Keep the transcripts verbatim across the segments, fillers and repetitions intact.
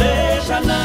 Deixa não,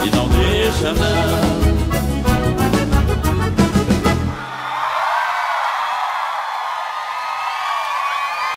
e não deixa não.